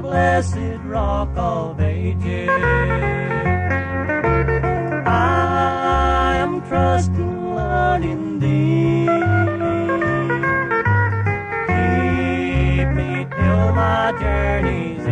Blessed Rock of Ages, I am trusting, learning Thee. Keep me till my journey's